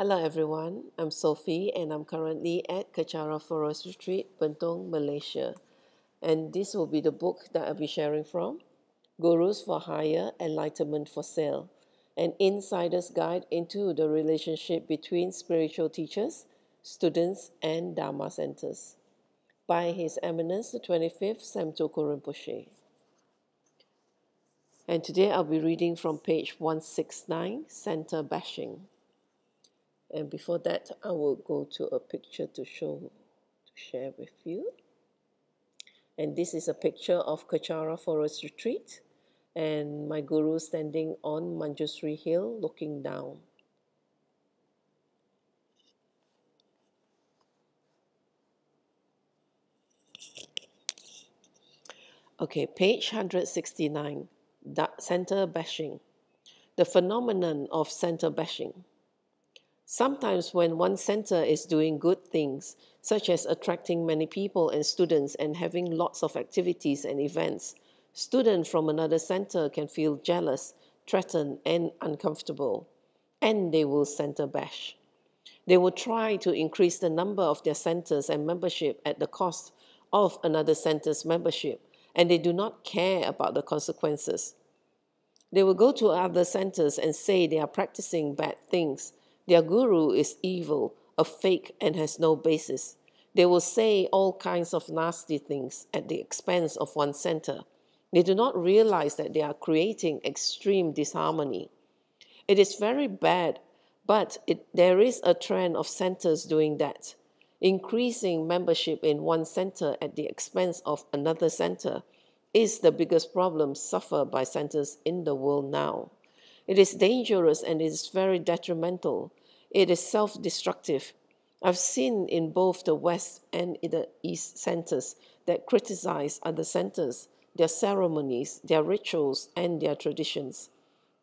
Hello everyone, I'm Sophie and I'm currently at Kechara Forest Retreat, Bentong, Malaysia. And this will be the book that I'll be sharing from, Gurus for Hire, Enlightenment for Sale, an insider's guide into the relationship between spiritual teachers, students and Dharma centers, by His Eminence, the 25th Samto Kurinpoche. And today I'll be reading from page 169, Center Bashing. And before that, I will go to a picture to share with you. And this is a picture of Kechara Forest Retreat and my guru standing on Manjushri Hill looking down. Okay, page 169, Center Bashing. The phenomenon of center bashing. Sometimes when one center is doing good things, such as attracting many people and students and having lots of activities and events, students from another center can feel jealous, threatened and uncomfortable, and they will center bash. They will try to increase the number of their centers and membership at the cost of another center's membership, and they do not care about the consequences. They will go to other centers and say they are practicing bad things. Their guru is evil, a fake, and has no basis. They will say all kinds of nasty things at the expense of one center. They do not realize that they are creating extreme disharmony. It is very bad, but there is a trend of centers doing that. Increasing membership in one center at the expense of another center is the biggest problem suffered by centers in the world now. It is dangerous and it is very detrimental. It is self-destructive. I've seen in both the West and in the East centers that criticize other centers, their ceremonies, their rituals, and their traditions.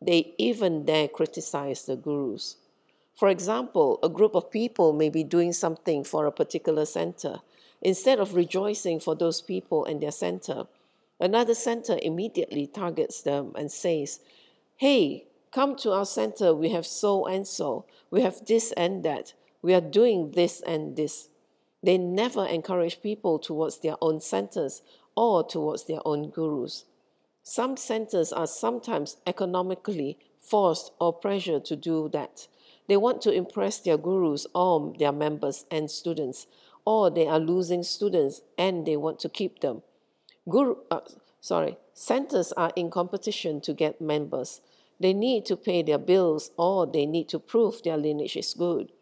They even dare criticize the gurus. For example, a group of people may be doing something for a particular center. Instead of rejoicing for those people and their center, another center immediately targets them and says, "Hey, come to our center, we have so and so, we have this and that, we are doing this and this." They never encourage people towards their own centers or towards their own gurus. Some centers are sometimes economically forced or pressured to do that. They want to impress their gurus or their members and students, or they are losing students and they want to keep them. Centers are in competition to get members. They need to pay their bills or they need to prove their lineage is good.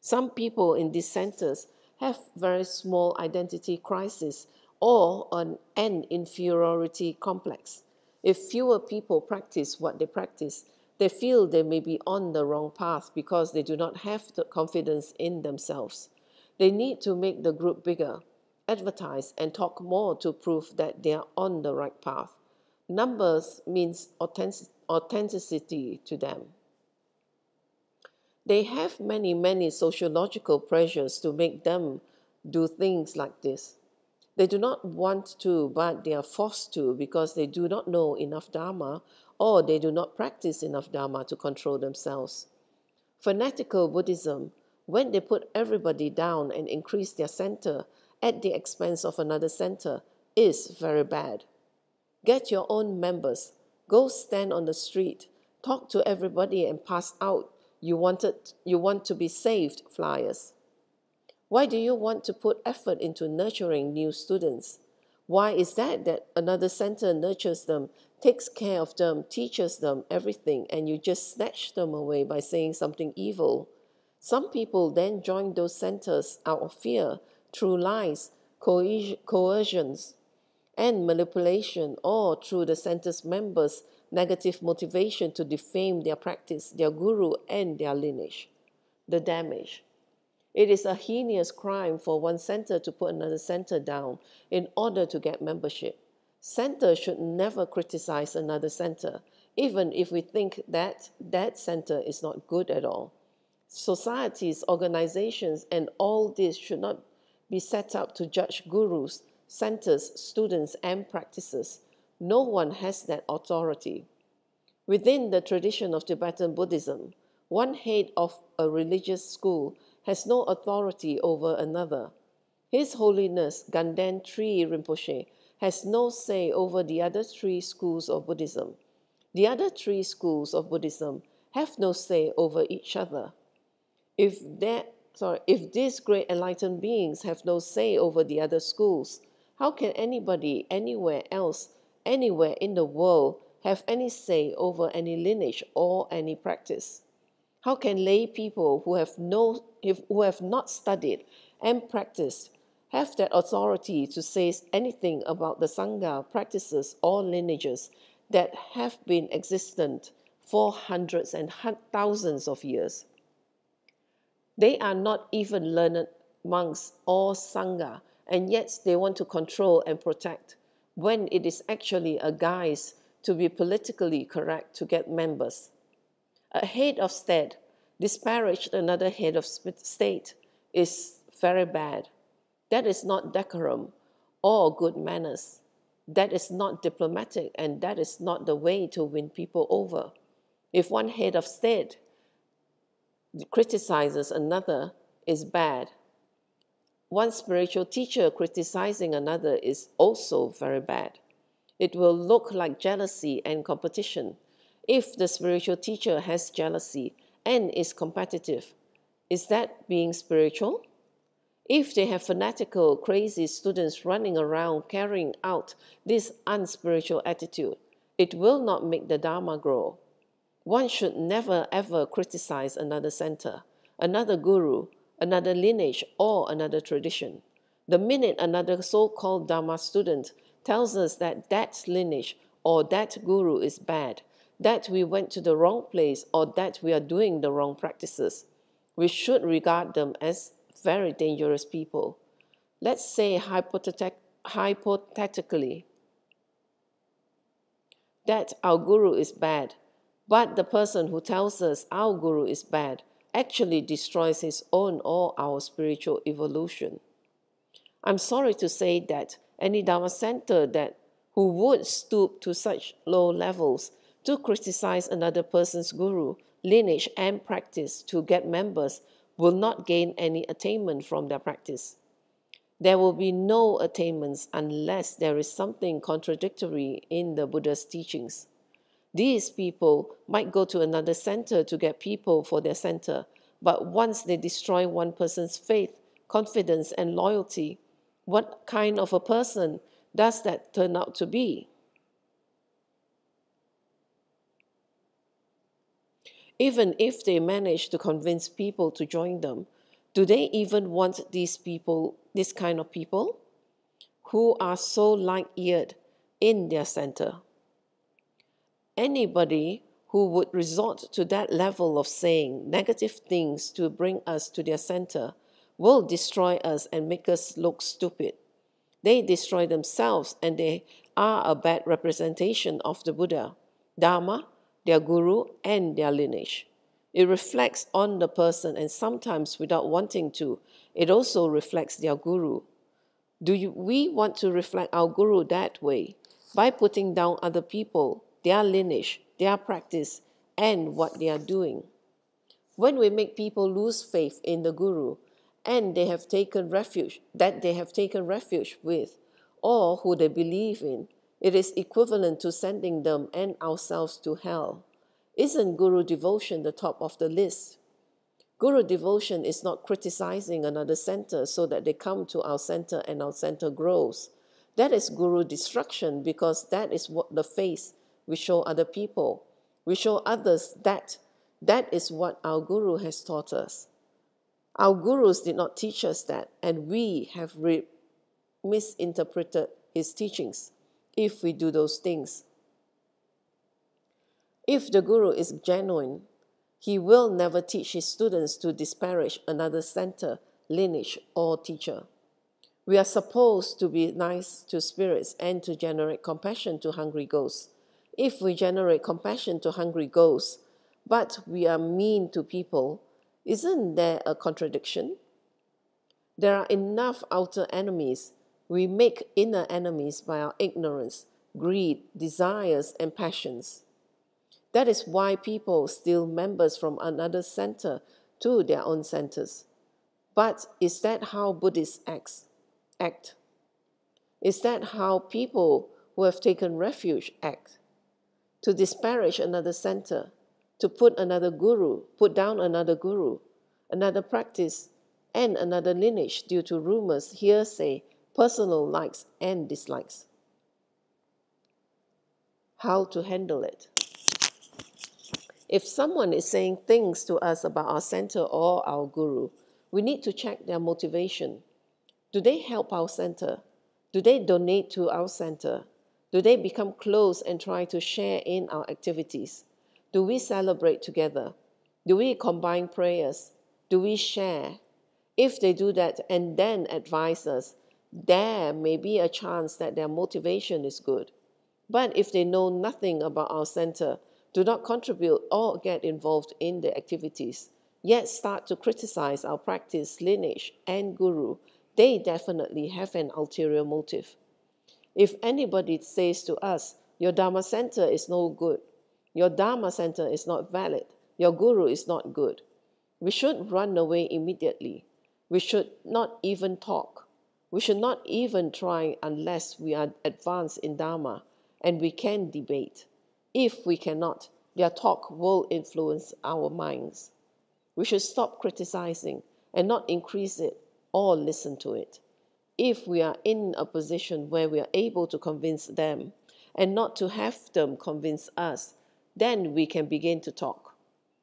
Some people in these centers have very small identity crisis or an inferiority complex. If fewer people practice what they practice, they feel they may be on the wrong path because they do not have the confidence in themselves. They need to make the group bigger, advertise and talk more to prove that they are on the right path. Numbers means authenticity to them. They have many sociological pressures to make them do things like this. They do not want to, but they are forced to because they do not know enough Dharma or they do not practice enough Dharma to control themselves. Fanatical Buddhism, when they put everybody down and increase their center at the expense of another center, is very bad. Get your own members, go stand on the street, talk to everybody and pass out, you want to be saved flyers. Why do you want to put effort into nurturing new students? Why is that another center nurtures them, takes care of them, teaches them everything, and you just snatch them away by saying something evil? Some people then join those centers out of fear, through lies, coercions, and manipulation, or through the center's members' negative motivation to defame their practice, their guru, and their lineage. The damage. It is a heinous crime for one center to put another center down in order to get membership. Center should never criticize another center, even if we think that that center is not good at all. Societies, organizations, and all this should not be set up to judge gurus, centers, students, and practices. No one has that authority. Within the tradition of Tibetan Buddhism, One head of a religious school has no authority over another. His Holiness Ganden Tri Rinpoche has no say over the other three schools of Buddhism. The other three schools of Buddhism have no say over each other. If these great enlightened beings have no say over the other schools, how can anybody anywhere else, anywhere in the world, have any say over any lineage or any practice? How can lay people who have not studied and practiced have that authority to say anything about the Sangha practices or lineages that have been existent for hundreds and thousands of years? They are not even learned monks or Sangha, and yet they want to control and protect, when it is actually a guise to be politically correct to get members. A head of state disparaged another head of state is very bad. That is not decorum or good manners. That is not diplomatic, and that is not the way to win people over. If one head of state criticizes another, it's bad. One spiritual teacher criticizing another is also very bad. It will look like jealousy and competition. If the spiritual teacher has jealousy and is competitive, is that being spiritual? If they have fanatical, crazy students running around carrying out this unspiritual attitude, it will not make the Dharma grow. One should never ever criticize another center, another guru, another lineage, or another tradition. The minute another so-called Dharma student tells us that that lineage or that guru is bad, that we went to the wrong place, or that we are doing the wrong practices, we should regard them as very dangerous people. Let's say hypothetically that our guru is bad, but the person who tells us our guru is bad actually destroys his own or our spiritual evolution. I'm sorry to say that any Dharma center who would stoop to such low levels to criticize another person's guru, lineage, and practice to get members will not gain any attainment from their practice. There will be no attainments unless there is something contradictory in the Buddha's teachings. These people might go to another center to get people for their center, but once they destroy one person's faith, confidence, and loyalty, what kind of a person does that turn out to be? Even if they manage to convince people to join them, do they even want these people, this kind of people, who are so light-eared in their center? Anybody who would resort to that level of saying negative things to bring us to their center will destroy us and make us look stupid. They destroy themselves, and they are a bad representation of the Buddha, Dharma, their guru, and their lineage. It reflects on the person, and sometimes without wanting to, it also reflects their guru. We want to reflect our guru that way, by putting down other people, their lineage, their practice, and what they are doing? When we make people lose faith in the guru, and they have taken refuge with, or who they believe in, it is equivalent to sending them and ourselves to hell. Isn't guru devotion the top of the list? Guru devotion is not criticizing another center so that they come to our center and our center grows. That is guru destruction, because that is what the face we show other people. We show others that is what our guru has taught us. Our gurus did not teach us that, and we have misinterpreted his teachings. If we do those things, if the guru is genuine, he will never teach his students to disparage another center, lineage, or teacher. We are supposed to be nice to spirits and to generate compassion to hungry ghosts. If we generate compassion to hungry ghosts, but we are mean to people, isn't there a contradiction? There are enough outer enemies. We make inner enemies by our ignorance, greed, desires, and passions. That is why people steal members from another center to their own centers. But is that how Buddhists act? Is that how people who have taken refuge act? To disparage another center, to put another guru, put down another guru, another practice, and another lineage due to rumors, hearsay, personal likes and dislikes. How to handle it? If someone is saying things to us about our center or our guru, we need to check their motivation. Do they help our center? Do they donate to our center? Do they become close and try to share in our activities? Do we celebrate together? Do we combine prayers? Do we share? If they do that and then advise us, there may be a chance that their motivation is good. But if they know nothing about our center, do not contribute or get involved in the activities, yet start to criticize our practice, lineage, and guru, they definitely have an ulterior motive. If anybody says to us, your Dharma center is no good, your Dharma center is not valid, your guru is not good, we should run away immediately. We should not even talk. We should not even try unless we are advanced in Dharma and we can debate. If we cannot, their talk will influence our minds. We should stop criticizing and not increase it or listen to it. If we are in a position where we are able to convince them and not to have them convince us, then we can begin to talk.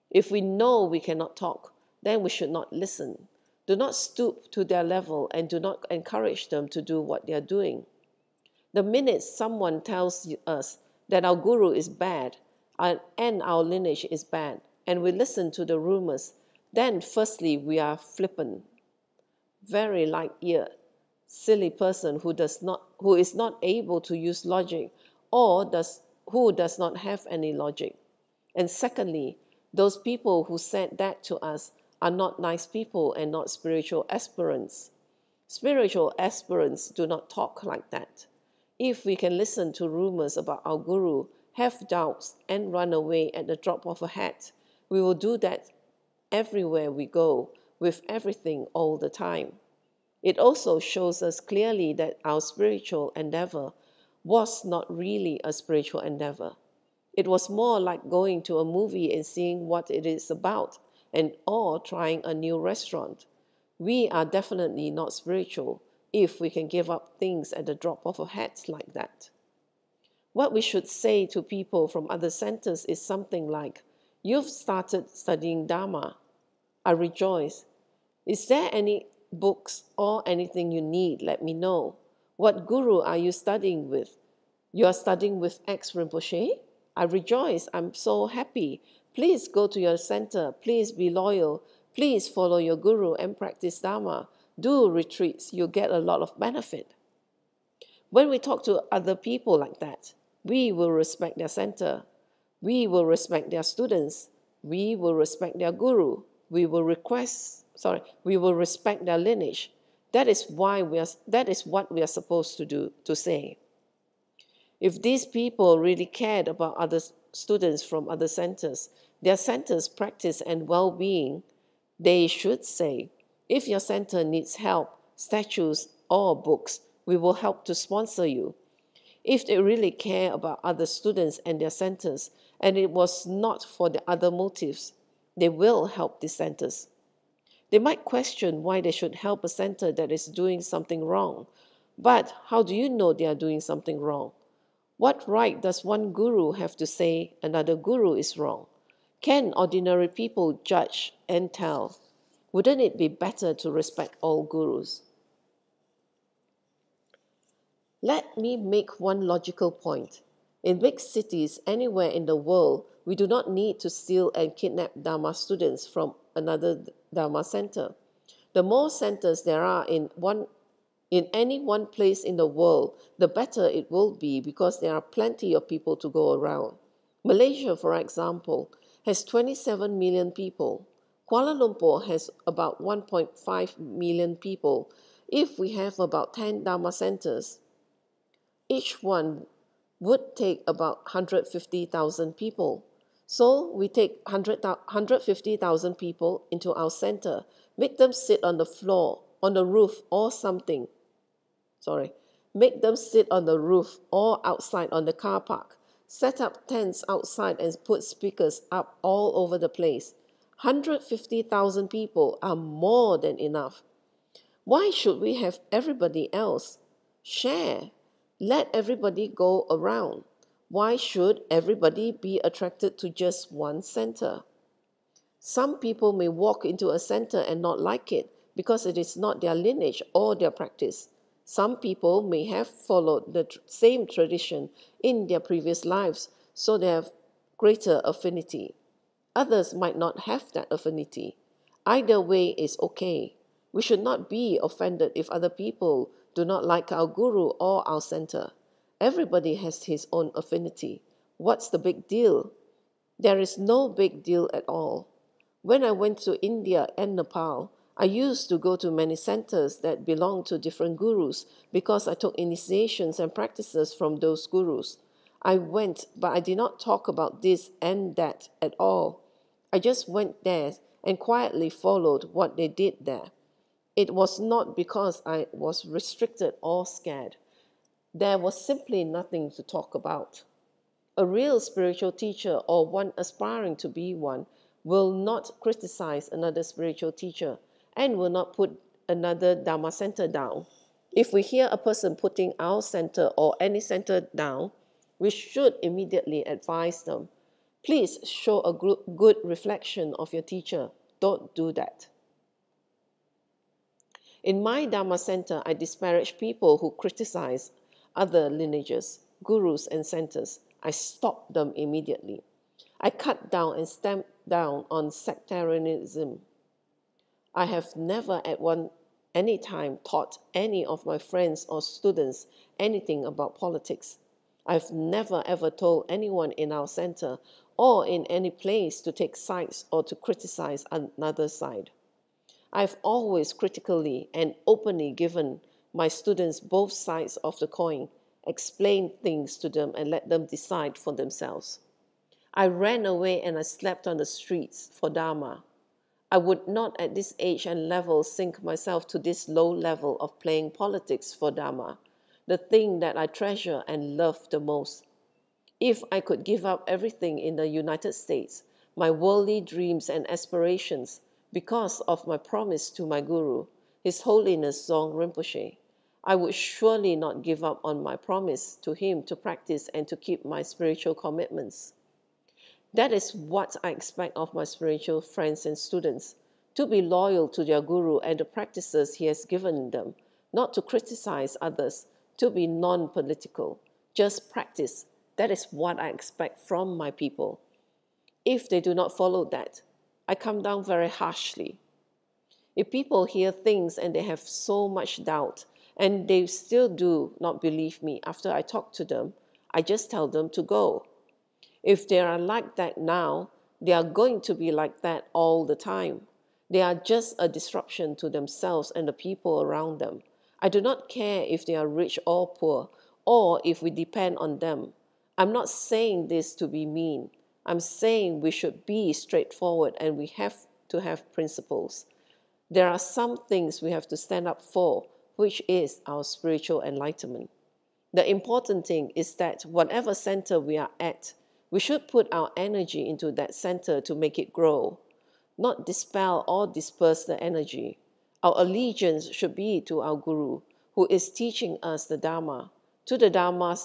If we know we cannot talk, then we should not listen. Do not stoop to their level and do not encourage them to do what they are doing. The minute someone tells us that our guru is bad and our lineage is bad, and we listen to the rumors, then firstly we are flippant, very light-eared, silly person who is not able to use logic or who does not have any logic. And secondly, those people who said that to us are not nice people and not spiritual aspirants. Spiritual aspirants do not talk like that. If we can listen to rumors about our guru, have doubts, and run away at the drop of a hat, we will do that everywhere we go, with everything all the time. It also shows us clearly that our spiritual endeavor was not really a spiritual endeavor. It was more like going to a movie and seeing what it is about, and or trying a new restaurant. We are definitely not spiritual if we can give up things at the drop of a hat like that. What we should say to people from other centers is something like, you've started studying Dharma. I rejoice. Is there any books or anything you need? Let me know. What guru are you studying with? You are studying with X Rinpoche? I rejoice. I'm so happy. Please go to your center. Please be loyal. Please follow your guru and practice Dharma. Do retreats. You'll get a lot of benefit. When we talk to other people like that, we will respect their center. We will respect their students. We will respect their guru. We will respect their lineage. That is what we are supposed to do, to say. If these people really cared about other students from other centers, their centers' practice and well-being, they should say, if your center needs help, statues or books, we will help to sponsor you. If they really care about other students and their centers, and it was not for the other motives, they will help these centers. They might question why they should help a center that is doing something wrong, but how do you know they are doing something wrong? What right does one guru have to say another guru is wrong? Can ordinary people judge and tell? Wouldn't it be better to respect all gurus? Let me make one logical point. In big cities anywhere in the world, we do not need to steal and kidnap Dharma students from another Dharma center. The more centers there are in any one place in the world, the better it will be because there are plenty of people to go around. Malaysia, for example, has 27 million people. Kuala Lumpur has about 1.5 million people. If we have about 10 Dharma centers, each one would take about 150,000 people. So we take 150,000 people into our center, make them sit on the floor, on the roof or something. Sorry, make them sit on the roof or outside on the car park. Set up tents outside and put speakers up all over the place. 150,000 people are more than enough. Why should we have everybody else? Share. Let everybody go around. Why should everybody be attracted to just one center? Some people may walk into a center and not like it because it is not their lineage or their practice. Some people may have followed the same tradition in their previous lives, so they have greater affinity. Others might not have that affinity. Either way is okay. We should not be offended if other people do not like our guru or our center. Everybody has his own affinity. What's the big deal? There is no big deal at all. When I went to India and Nepal, I used to go to many centers that belonged to different gurus because I took initiations and practices from those gurus. I went, but I did not talk about this and that at all. I just went there and quietly followed what they did there. It was not because I was restricted or scared. There was simply nothing to talk about. A real spiritual teacher or one aspiring to be one will not criticize another spiritual teacher and will not put another Dharma center down. If we hear a person putting our center or any center down, we should immediately advise them. Please show a good reflection of your teacher. Don't do that. In my Dharma center, I disparage people who criticize other lineages, gurus and centers. I stop them immediately. I cut down and stamp down on sectarianism. I have never at any time taught any of my friends or students anything about politics. I've never ever told anyone in our center or in any place to take sides or to criticize another side. I've always critically and openly given my students both sides of the coin, explained things to them and let them decide for themselves. I ran away and I slept on the streets for Dharma. I would not at this age and level sink myself to this low level of playing politics for Dharma, the thing that I treasure and love the most. If I could give up everything in the United States, my worldly dreams and aspirations, because of my promise to my Guru, His Holiness Zong Rinpoche, I would surely not give up on my promise to him to practice and to keep my spiritual commitments. That is what I expect of my spiritual friends and students, to be loyal to their guru and the practices he has given them, not to criticize others, to be non-political, just practice. That is what I expect from my people. If they do not follow that, I come down very harshly. If people hear things and they have so much doubt, and they still do not believe me after I talk to them, I just tell them to go. If they are like that now, they are going to be like that all the time. They are just a disruption to themselves and the people around them. I do not care if they are rich or poor, or if we depend on them. I'm not saying this to be mean. I'm saying we should be straightforward and we have to have principles. There are some things we have to stand up for, which is our spiritual enlightenment. The important thing is that whatever center we are at, we should put our energy into that center to make it grow, not dispel or disperse the energy. Our allegiance should be to our Guru, who is teaching us the Dharma, to the Dharma,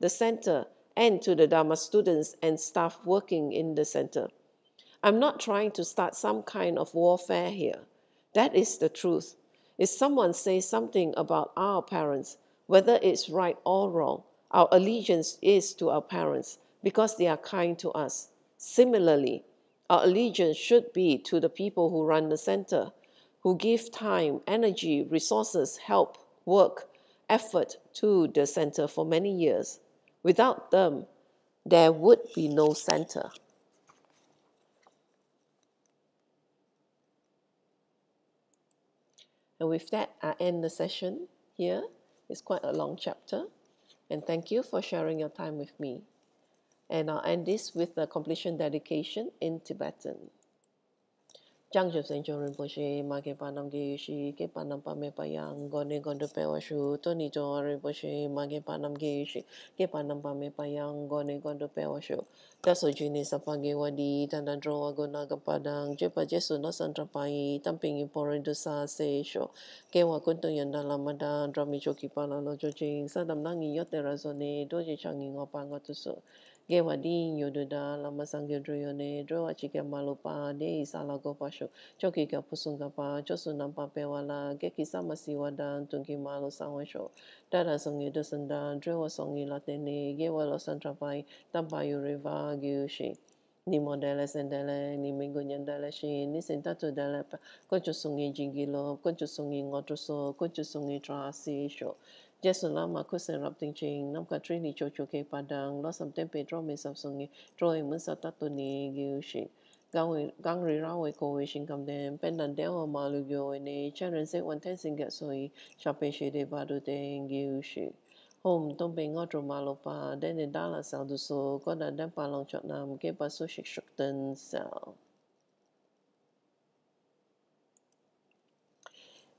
the center, and to the Dharma students and staff working in the center. I'm not trying to start some kind of warfare here. That is the truth. If someone says something about our parents, whether it's right or wrong, our allegiance is to our parents because they are kind to us. Similarly, our allegiance should be to the people who run the center, who give time, energy, resources, help, work, effort to the center for many years. Without them, there would be no center. And with that, I end the session here. It's quite a long chapter. And thank you for sharing your time with me. And I'll end this with the completion dedication in Tibetan. Changjo Sencho Rinpoche, Maki Panamgi Yushi, Kepanam Pame Payang, Gone Gondopewashu, Tony Jo Rinpoche, Maki Panamgi Yushi, Kepanam Pame Payang, Gone Gondopewashu, Taso Juni Sapagi Wadi, Tanadro Agonaga Padang, Jepa Jesu no Santrapai, Tamping Poridusa, Seisho, Kewa Kunto Yandalamada, Drami Joki Palano Jojing, Sadam Nangi Yoterazone, Doji Changing Opangotusu. Gewadi Yoduda, Lama Sangyo Druyone, Droa Chika Malupa, De Salago Pasho, Chokika Pusungapa, Chosunampa Pewala, Geki Samasiwadan, Tunki Malo Sancho, Dada Songi Dusandan, Droa Songi Latene, Gewalo Santrapai, Tampayu Riva, Gyushi. Ni modeles and dele, ni mingunyan deleshi, ni sentatu delep, Kochusungi Jingilo, Kochusungi Ngotoso, Kochusungi Trasi Show. Jesu Lama Kusen Robin Ching, Namp Katrina Chochoke Pandang, Losam Tempe Drome Samsungi, Droe Musa Tatuni, Gyushi, Gangri Rawe Koishin Kamden, Pendandeo Malugyo in a Charan Set One Tensing Gatsoi, Chapeshi de Badu de Gyushi. Home Tomping Otro Malopa, then a Dala Salduso, Goda Dampa Long Chotnam, Kepa Sushi Shukten Sal.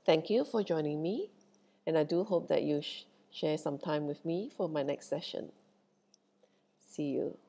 Thank you for joining me. And I do hope that you share some time with me for my next session. See you.